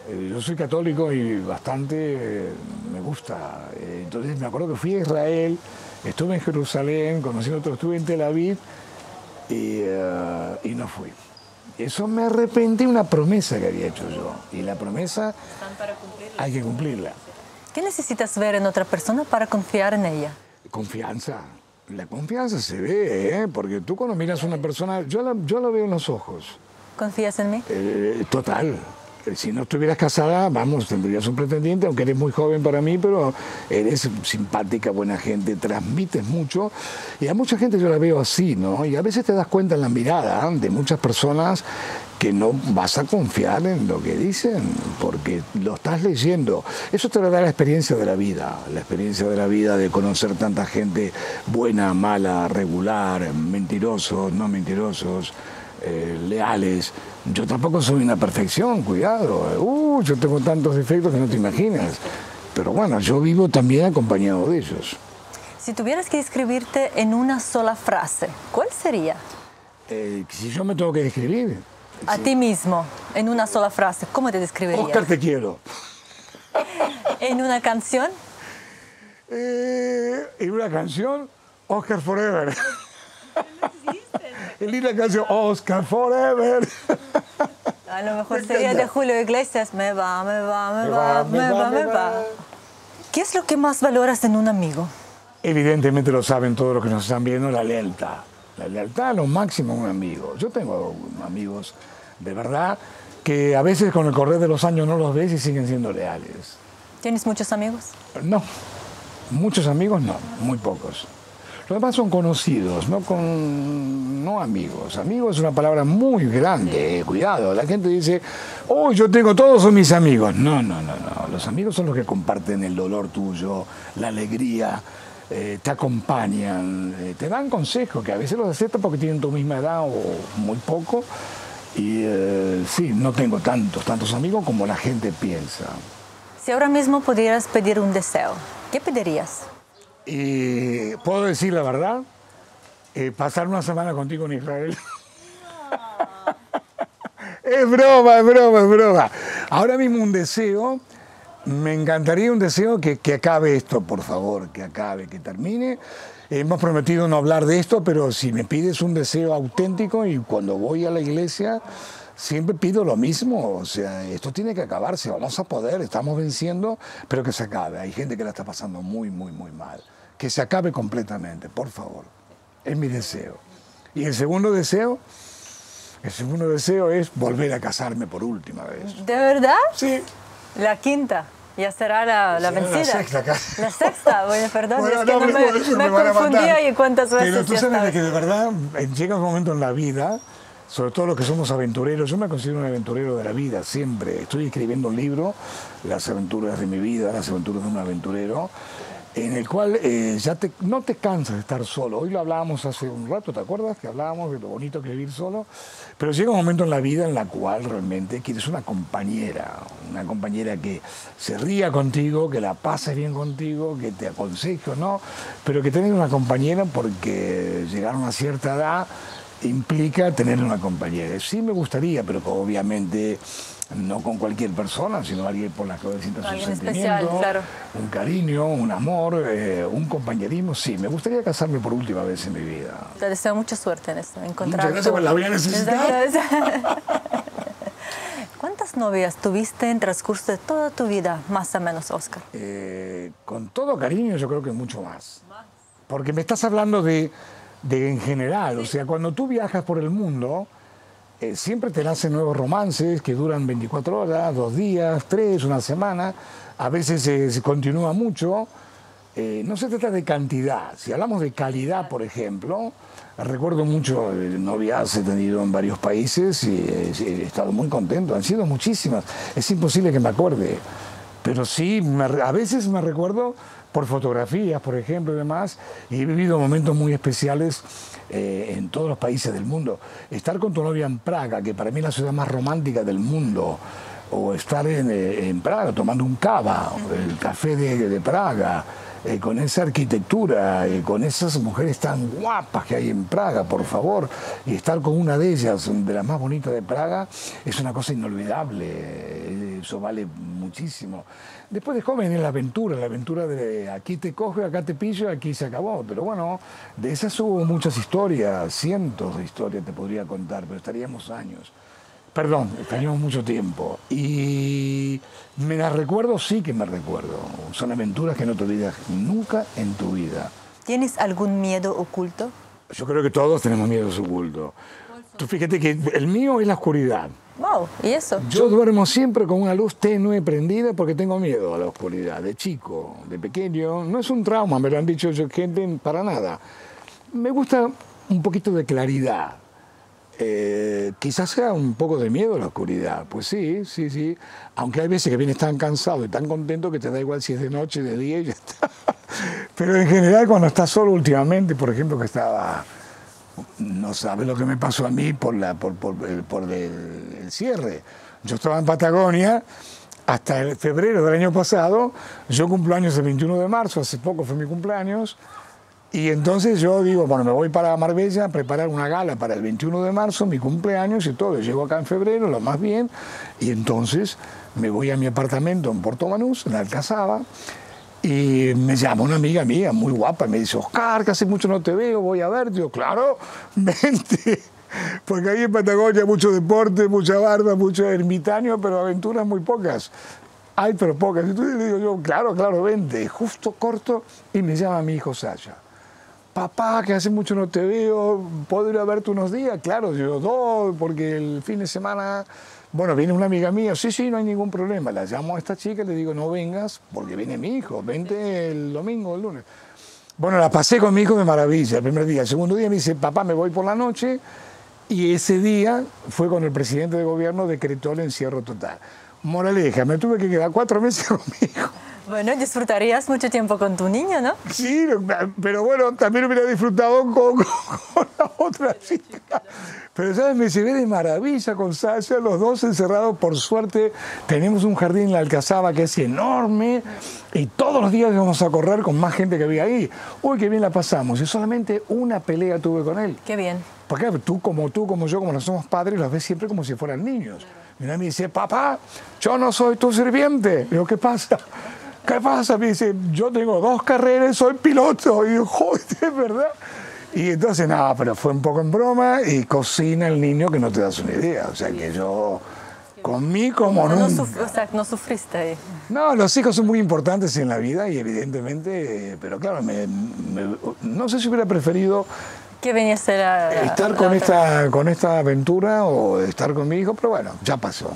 Eh, yo soy católico y bastante eh, me gusta. Eh, entonces me acuerdo que fui a Israel, estuve en Jerusalén, conociendo otros, estuve en Tel Aviv y, uh, y no fui. Eso me arrepentí, una promesa que había hecho yo. Y la promesa para hay que cumplirla. ¿Qué necesitas ver en otra persona para confiar en ella? Confianza. La confianza se ve, ¿eh? Porque tú cuando miras a una persona, yo la, yo la veo en los ojos. ¿Confías en mí? Eh, total. Si no estuvieras casada, vamos, tendrías un pretendiente, aunque eres muy joven para mí, pero eres simpática, buena gente, transmites mucho. Y a mucha gente yo la veo así, ¿no? Y a veces te das cuenta en la mirada de muchas personas que no vas a confiar en lo que dicen, porque lo estás leyendo. Eso te lo da la experiencia de la vida, la experiencia de la vida de conocer tanta gente buena, mala, regular, mentirosos, no mentirosos, eh, leales. Yo tampoco soy una perfección, cuidado. Uh, yo tengo tantos defectos que no te imaginas. Pero bueno, yo vivo también acompañado de ellos. Si tuvieras que describirte en una sola frase, ¿cuál sería? Eh, si yo me tengo que describir. A sí. ti mismo, en una sola frase, ¿cómo te describirías? Oscar, te quiero. ¿En una canción? Eh, en una canción, Oscar Forever. El linda canción Oscar Forever. A lo mejor me sería de Julio Iglesias. Me va, me va, me, me va, va, me va, me va, va. ¿Qué es lo que más valoras en un amigo? Evidentemente lo saben todos los que nos están viendo, la lealtad. La lealtad a lo máximo a un amigo. Yo tengo amigos de verdad que a veces con el correr de los años no los ves y siguen siendo leales. ¿Tienes muchos amigos? No, muchos amigos no, muy pocos. Los demás son conocidos, no, con, no amigos. Amigos es una palabra muy grande, eh, cuidado. La gente dice, oh, yo tengo todos son mis amigos. No, no, no, no. Los amigos son los que comparten el dolor tuyo, la alegría, eh, te acompañan, eh, te dan consejos que a veces los aceptan porque tienen tu misma edad o muy poco. Y eh, sí, no tengo tantos, tantos amigos como la gente piensa. Si ahora mismo pudieras pedir un deseo, ¿qué pedirías? Y puedo decir la verdad, eh, pasar una semana contigo en Israel. No. Es broma, es broma, es broma. Ahora mismo un deseo, me encantaría un deseo que, que acabe esto, por favor, que acabe, que termine. Hemos prometido no hablar de esto, pero si me pides un deseo auténtico, y cuando voy a la iglesia siempre pido lo mismo, o sea, esto tiene que acabarse, vamos a poder, estamos venciendo, pero que se acabe. Hay gente que la está pasando muy, muy, muy mal. Que se acabe completamente, por favor. Es mi deseo. Y el segundo deseo, el segundo deseo es volver a casarme por última vez. ¿De verdad? Sí. La quinta. Ya será la, la vencida. La sexta, casi. La sexta, bueno, perdón, bueno, es que no, no me, me, me confundía y cuántas veces. Pero tú sabes de que de verdad llega un momento en la vida, sobre todo los que somos aventureros, yo me considero un aventurero de la vida, siempre. Estoy escribiendo un libro, Las aventuras de mi vida, las aventuras de un aventurero, en el cual eh, ya te, no te cansas de estar solo. Hoy lo hablábamos hace un rato, ¿te acuerdas? Que hablábamos de lo bonito que es vivir solo. Pero llega un momento en la vida en la cual realmente quieres una compañera, una compañera que se ría contigo, que la pases bien contigo, que te aconseje o no, pero que tengas una compañera, porque llegar a una cierta edad implica tener una compañera. Sí me gustaría, pero obviamente no con cualquier persona, sino alguien por la que sienta su sentimiento, claro, un cariño, un amor, eh, un compañerismo. Sí, me gustaría casarme por última vez en mi vida. Te deseo mucha suerte en esto. Encontrar muchas gracias, tu... la voy a necesitar. ¿Cuántas novias tuviste en transcurso de toda tu vida, más o menos, Oscar? Eh, con todo cariño, yo creo que mucho más. Porque me estás hablando de, de en general, sí. O sea, cuando tú viajas por el mundo, Eh, siempre te nacen nuevos romances que duran veinticuatro horas, dos días, tres, una semana. A veces eh, se continúa mucho. Eh, no se trata de cantidad. Si hablamos de calidad, por ejemplo, recuerdo mucho eh, novias he tenido en varios países y eh, he estado muy contento. Han sido muchísimas. Es imposible que me acuerde. Pero sí, me, a veces me recuerdo por fotografías, por ejemplo, y demás. Y he vivido momentos muy especiales Eh, en todos los países del mundo. Estar con tu novia en Praga, que para mí es la ciudad más romántica del mundo, o estar en, eh, en Praga tomando un cava, el café de, de Praga, eh, con esa arquitectura, eh, con esas mujeres tan guapas que hay en Praga, por favor, y estar con una de ellas, de las más bonitas de Praga, es una cosa inolvidable, eso vale muchísimo. Después de joven es la aventura, la aventura de aquí te coge, acá te pillo, aquí se acabó. Pero bueno, de esas hubo muchas historias, cientos de historias te podría contar, pero estaríamos años. Perdón, estaríamos mucho tiempo. Y me las recuerdo, sí que me recuerdo. Son aventuras que no te olvidas nunca en tu vida. ¿Tienes algún miedo oculto? Yo creo que todos tenemos miedos ocultos. Tú fíjate que el mío es la oscuridad. Wow, ¿y eso? Yo duermo siempre con una luz tenue prendida porque tengo miedo a la oscuridad, de chico, de pequeño. No es un trauma, me lo han dicho yo, gente, para nada. Me gusta un poquito de claridad. Eh, quizás sea un poco de miedo a la oscuridad, pues sí, sí, sí. Aunque hay veces que vienes tan cansado y tan contento que te da igual si es de noche, de día y ya está. Pero en general cuando estás solo últimamente, por ejemplo, que estaba... No sabes lo que me pasó a mí por, la, por, por, por, por el, el cierre. Yo estaba en Patagonia hasta el febrero del año pasado. Yo cumplo años el veintiuno de marzo, hace poco fue mi cumpleaños. Y entonces yo digo, bueno, me voy para Marbella a preparar una gala para el veintiuno de marzo, mi cumpleaños y todo. Llego acá en febrero, lo más bien. Y entonces me voy a mi apartamento en Puerto Banús, en Alcazaba. Y me llama una amiga mía, muy guapa, y me dice, Oscar, que hace mucho no te veo, voy a verte. Yo, claro, vente, porque ahí en Patagonia mucho deporte, mucha barba, mucho ermitaño, pero aventuras muy pocas. Hay, pero pocas. Y le digo yo, claro, claro, vente. Justo corto, y me llama mi hijo Sasha. Papá, que hace mucho no te veo, ¿puedo ir a verte unos días? Claro, yo dos, porque el fin de semana... Bueno, viene una amiga mía, sí, sí, no hay ningún problema. La llamo a esta chica y le digo, no vengas porque viene mi hijo, vente el domingo o el lunes. Bueno, la pasé con mi hijo de maravilla el primer día. El segundo día me dice, papá, me voy por la noche. Y ese día fue con el presidente de gobierno, decretó el encierro total. Moraleja, me tuve que quedar cuatro meses con mi hijo. Bueno, disfrutarías mucho tiempo con tu niño, ¿no? Sí, pero bueno, también hubiera disfrutado con, con, con la otra chica. Pero, ¿sabes? Me llevé de maravilla con Sasha, los dos encerrados. Por suerte, tenemos un jardín en la Alcazaba que es enorme y todos los días vamos a correr con más gente que había ahí. Uy, qué bien la pasamos. Y solamente una pelea tuve con él. Qué bien. Porque tú, como tú, como yo, como no somos padres, los ves siempre como si fueran niños. Mira, me dice, papá, yo no soy tu sirviente. Le digo, ¿qué pasa? ¿Qué pasa? Me dice, yo tengo dos carreras, soy piloto. Y yo, joder, ¿verdad? Y entonces, nada, pero fue un poco en broma y cocina el niño que no te das una idea. O sea, que yo comí como no, nunca. No suf o sea, no sufriste ahí. No, los hijos son muy importantes en la vida y evidentemente, pero claro, me, me, no sé si hubiera preferido... ¿Qué venía a ser a, estar a con, esta, con esta aventura o estar con mi hijo, pero bueno, ya pasó.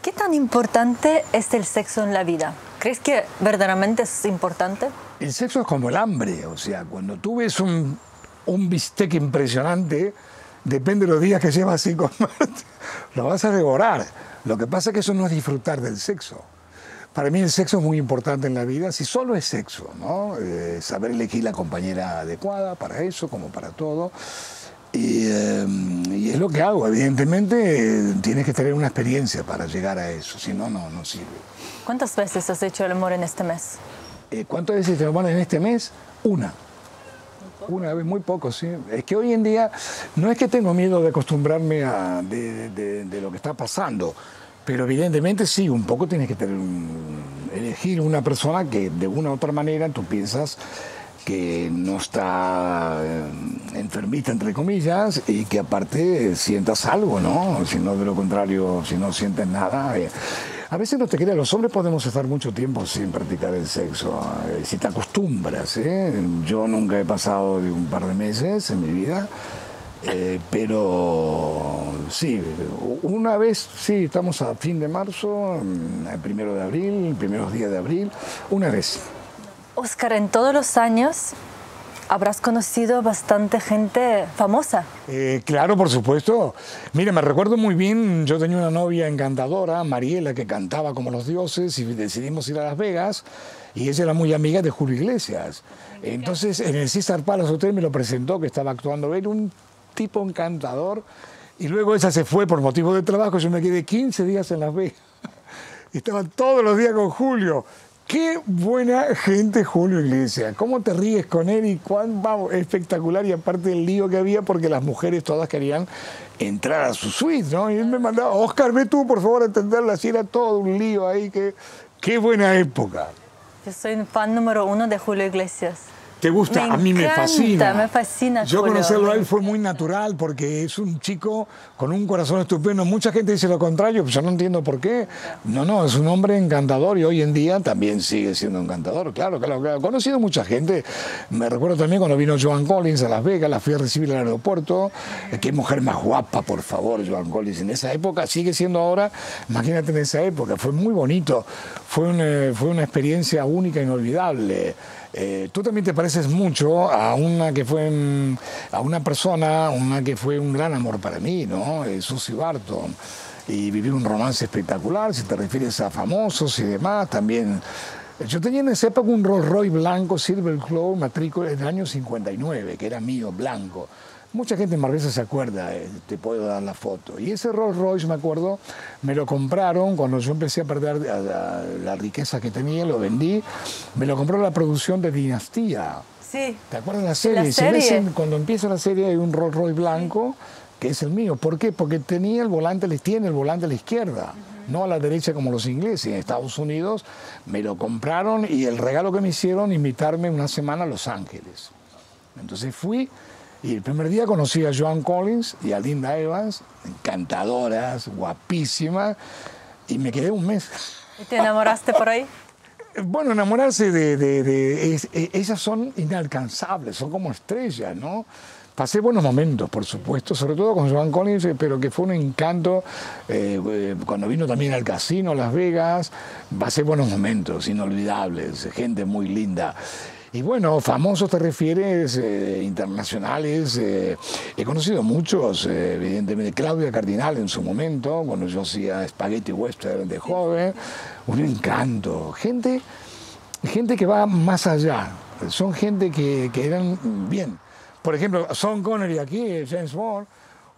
¿Qué tan importante es el sexo en la vida? ¿Crees que verdaderamente es importante? El sexo es como el hambre, o sea, cuando tú ves un... un bistec impresionante, depende de los días que llevas sin comerte, lo vas a devorar. Lo que pasa es que eso no es disfrutar del sexo. Para mí el sexo es muy importante en la vida, si solo es sexo, ¿no? Eh, saber elegir la compañera adecuada para eso, como para todo. Y, eh, y es lo que hago. Evidentemente eh, tienes que tener una experiencia para llegar a eso, si no, no, no sirve. ¿Cuántas veces has hecho el amor en este mes? Eh, ¿Cuántas veces te amor en este mes? Una. Una vez, muy poco, sí. Es que hoy en día no es que tengo miedo de acostumbrarme a de, de, de lo que está pasando, pero evidentemente sí, un poco tienes que tener un, elegir una persona que de una u otra manera tú piensas que no está eh, enfermita, entre comillas, y que aparte sientas algo, ¿no? Si no, de lo contrario, si no sientes nada... Eh. A veces no te creas, los hombres podemos estar mucho tiempo sin practicar el sexo, si te acostumbras, ¿eh? Yo nunca he pasado de un par de meses en mi vida, eh, pero sí, una vez, sí, estamos a fin de marzo, el primero de abril, primeros días de abril, una vez. Oscar, en todos los años... habrás conocido bastante gente famosa. Eh, claro, por supuesto. Mira, me recuerdo muy bien, yo tenía una novia encantadora, Mariela, que cantaba como los dioses y decidimos ir a Las Vegas y ella era muy amiga de Julio Iglesias. Entonces, en el César Palace Hotel me lo presentó, que estaba actuando, era un tipo encantador y luego ella se fue por motivo de trabajo, yo me quedé quince días en Las Vegas. Estaba todos los días con Julio. Qué buena gente Julio Iglesias, cómo te ríes con él y cuán, vamos, espectacular, y aparte el lío que había porque las mujeres todas querían entrar a su suite, ¿no? Y él me mandaba, Oscar, ve tú, por favor, a atenderla, así era todo un lío ahí, que, qué buena época. Yo soy fan número uno de Julio Iglesias. ¿Te gusta? Me a mí encanta, me fascina. Me fascina. Yo Julio, conocerlo a él fue muy natural porque es un chico con un corazón estupendo. Mucha gente dice lo contrario, pero yo no entiendo por qué. No, no, es un hombre encantador y hoy en día también sigue siendo encantador. Claro, claro, claro. He conocido mucha gente. Me recuerdo también cuando vino Joan Collins a Las Vegas, la fui a recibir al aeropuerto. Qué mujer más guapa, por favor, Joan Collins. En esa época, sigue siendo ahora, imagínate en esa época. Fue muy bonito. Fue una, fue una experiencia única, inolvidable. Eh, tú también te pareces mucho a una que fue a una persona, una que fue un gran amor para mí, ¿no? Eh, Susie Barton. Y viví un romance espectacular, si te refieres a famosos y demás, también. Yo tenía en esa época un Rolls Royce blanco, Silver Club, matrícula del año cincuenta y nueve, que era mío, blanco. Mucha gente en Marbella se acuerda, eh, te puedo dar la foto. Y ese Rolls Royce, me acuerdo, me lo compraron cuando yo empecé a perder la, la, la riqueza que tenía, lo vendí. Me lo compró la producción de Dinastía. Sí. ¿Te acuerdas de la serie? La serie. Si ves, cuando empieza la serie hay un Rolls Royce blanco, sí, que es el mío. ¿Por qué? Porque tenía el volante, tiene el volante a la izquierda, uh-huh, no a la derecha como los ingleses. En Estados Unidos me lo compraron y el regalo que me hicieron, invitarme una semana a Los Ángeles. Entonces fui... y el primer día conocí a Joan Collins y a Linda Evans, encantadoras, guapísimas, y me quedé un mes. ¿Y te enamoraste por ahí? Bueno, enamorarse de... de, de es, ellas son inalcanzables, son como estrellas, ¿no? Pasé buenos momentos, por supuesto, sobre todo con Joan Collins, pero que fue un encanto. Eh, cuando vino también al casino, Las Vegas, pasé buenos momentos, inolvidables, gente muy linda. Y bueno, famosos te refieres, eh, internacionales, eh, he conocido muchos, eh, evidentemente Claudia Cardinal en su momento, cuando yo hacía Spaghetti Western de joven, un encanto, gente, gente que va más allá, son gente que, que eran bien. Por ejemplo, Sean Connery aquí, James Bond,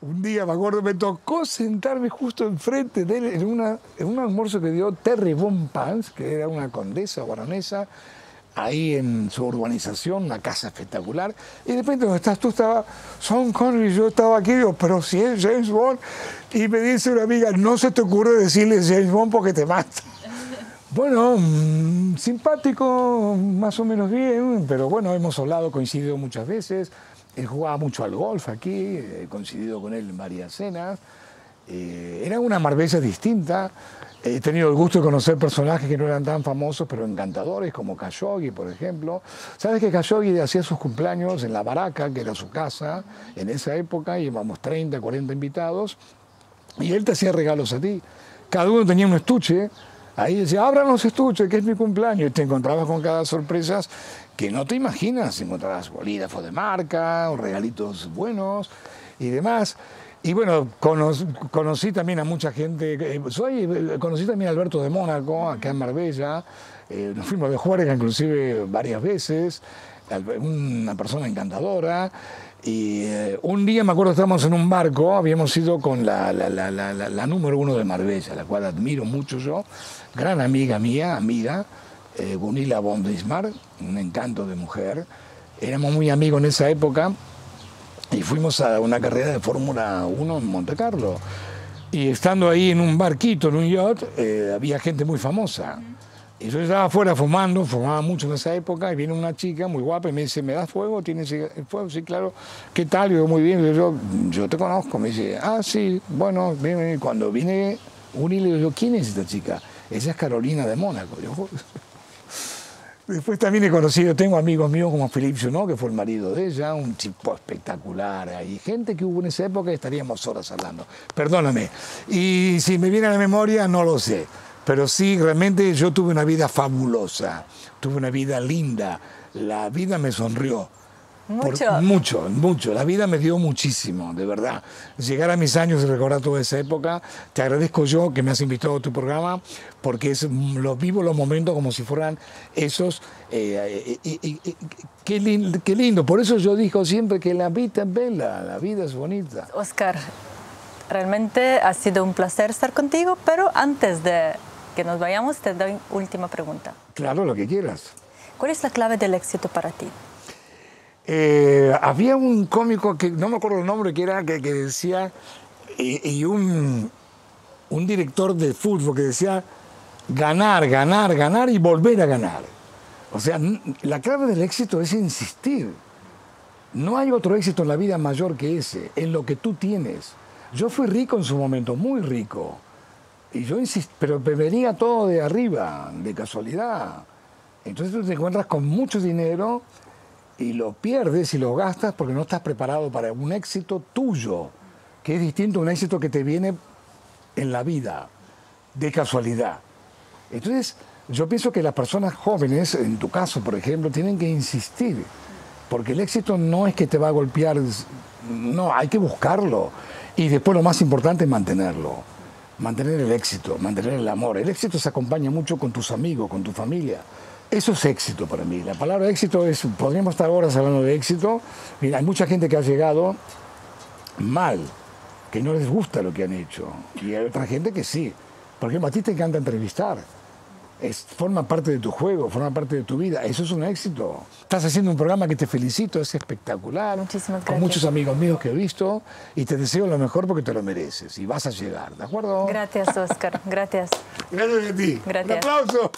un día me acuerdo, me tocó sentarme justo enfrente de él en, una, en un almuerzo que dio Terry Von Pans, que era una condesa baronesa, ahí en su urbanización, una casa espectacular, y de repente donde estás tú estaba Sean Connery, yo estaba aquí, digo, pero si es James Bond, y me dice una amiga, no se te ocurre decirle James Bond porque te mata. Bueno, simpático, más o menos bien, pero bueno, hemos hablado, coincidido muchas veces. Él jugaba mucho al golf aquí, he coincidido con él en varias cenas. Eh, era una Marbella distinta. He tenido el gusto de conocer personajes que no eran tan famosos, pero encantadores, como Khashoggi, por ejemplo. ¿Sabes que Khashoggi hacía sus cumpleaños en la Baraca, que era su casa, en esa época? Llevamos treinta, cuarenta invitados, y él te hacía regalos a ti. Cada uno tenía un estuche. Ahí decía, abran los estuches, que es mi cumpleaños. Y te encontrabas con cada sorpresa que no te imaginas. Encontrabas bolígrafos de marca, regalitos buenos y demás. Y bueno, conocí, conocí también a mucha gente. Soy, conocí también a Alberto de Mónaco, acá en Marbella. Eh, nos fuimos de Juárez, inclusive, varias veces. Una persona encantadora. Y eh, un día, me acuerdo, estábamos en un barco, habíamos ido con la, la, la, la, la número uno de Marbella, la cual admiro mucho yo, gran amiga mía, amiga, eh, Gunilla von Bismarck, un encanto de mujer. Éramos muy amigos en esa época y fuimos a una carrera de Fórmula uno en Monte Carlo. Y estando ahí en un barquito, en un yacht, eh, había gente muy famosa. Y yo estaba afuera fumando, fumaba mucho en esa época, y viene una chica muy guapa y me dice, ¿me das fuego? ¿Tienes el fuego? Sí, claro. ¿Qué tal? Y yo, muy bien. Y yo, yo te conozco. Me dice, ah, sí, bueno, bien, bien. Cuando vine, uní, le digo, ¿quién es esta chica? Ella es Carolina de Mónaco. Yo, después también he conocido, tengo amigos míos como Philippe Junot, que fue el marido de ella, un tipo espectacular. Hay gente que hubo en esa época y estaríamos horas hablando. Perdóname. Y si me viene a la memoria, no lo sé. Pero sí, realmente yo tuve una vida fabulosa, tuve una vida linda, la vida me sonrió. Mucho. Por, mucho, mucho. La vida me dio muchísimo, de verdad. Llegar a mis años y recordar toda esa época, te agradezco yo que me has invitado a tu programa, porque es, los vivo los momentos como si fueran esos. Eh, eh, eh, eh, qué, lind, qué lindo. Por eso yo digo siempre que la vida es bella, la vida es bonita. Oscar, realmente ha sido un placer estar contigo, pero antes de que nos vayamos, te doy última pregunta. Claro, lo que quieras. ¿Cuál es la clave del éxito para ti? Eh, había un cómico, que no me acuerdo el nombre, que era que, que decía, y, y un, un director de fútbol que decía, ganar, ganar, ganar y volver a ganar. O sea, la clave del éxito es insistir. No hay otro éxito en la vida mayor que ese, en lo que tú tienes. Yo fui rico en su momento, muy rico. Y yo insisto, pero me venía todo de arriba, de casualidad. Entonces tú te encuentras con mucho dinero y lo pierdes y lo gastas porque no estás preparado para un éxito tuyo, que es distinto a un éxito que te viene en la vida, de casualidad. Entonces yo pienso que las personas jóvenes, en tu caso por ejemplo, tienen que insistir, porque el éxito no es que te va a golpear, no, hay que buscarlo. Y después lo más importante es mantenerlo. Mantener el éxito, mantener el amor. El éxito se acompaña mucho con tus amigos, con tu familia. Eso es éxito para mí. La palabra éxito es, podríamos estar horas hablando de éxito. Mira, hay mucha gente que ha llegado mal, que no les gusta lo que han hecho. Y hay otra gente que sí. Por ejemplo, a ti te encanta entrevistar. Es, forma parte de tu juego, forma parte de tu vida. Eso es un éxito. Estás haciendo un programa que te felicito, es espectacular. Muchísimas gracias. Con muchos amigos míos que he visto. Y te deseo lo mejor porque te lo mereces. Y vas a llegar, ¿de acuerdo? Gracias, Oscar. Gracias. Gracias a ti. Gracias. Un aplauso.